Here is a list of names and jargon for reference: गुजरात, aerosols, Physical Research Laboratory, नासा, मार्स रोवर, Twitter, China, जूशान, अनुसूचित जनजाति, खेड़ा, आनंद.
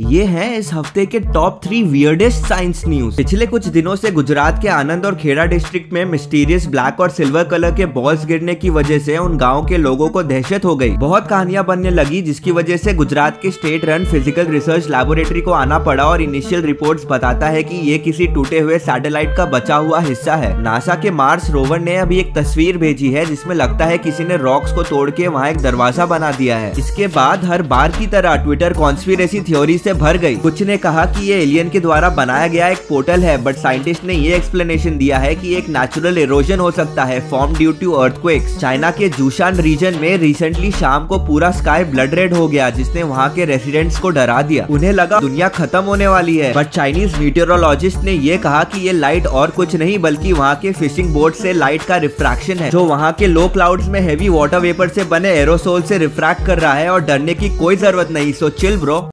ये हैं इस हफ्ते के टॉप 3 वियर्डेस्ट साइंस न्यूज। पिछले कुछ दिनों से गुजरात के आनंद और खेड़ा डिस्ट्रिक्ट में मिस्टीरियस ब्लैक और सिल्वर कलर के बॉल्स गिरने की वजह से उन गांव के लोगों को दहशत हो गई। बहुत कहानियां बनने लगी, जिसकी वजह से गुजरात के state run physical research laboratory को आना पड़ा और इनिशियल रिपोर्ट बताता है की ये किसी टूटे हुए सैटेलाइट का बचा हुआ हिस्सा है। नासा के मार्स रोवर ने अभी एक तस्वीर भेजी है जिसमे लगता है किसी ने रॉक्स को तोड़ के वहाँ एक दरवाजा बना दिया है। इसके बाद हर बार की तरह ट्विटर कॉन्स्पिरेसी थ्योरी से भर गई। कुछ ने कहा कि ये एलियन के द्वारा बनाया गया एक पोर्टल है, बट साइंटिस्ट ने ये एक्सप्लेनेशन दिया है कि एक नेचुरल इरोजन हो सकता है form due to earthquakes. China के जूशान रीजन में रिसेंटली शाम को पूरा स्काई ब्लड रेड हो गया, जिसने वहाँ के रेसिडेंट्स को डरा दिया। उन्हें लगा दुनिया खत्म होने वाली है, बट चाइनीज मीटेरोलॉजिस्ट ने ये कहा कि ये लाइट और कुछ नहीं बल्कि वहाँ के फिशिंग बोट से लाइट का रिफ्रैक्शन है, जो वहाँ के लो क्लाउड्स में हेवी वाटर वेपर से बने एरोसोल से रिफ्रैक्ट कर रहा है और डरने की कोई जरूरत नहीं। So chill bro.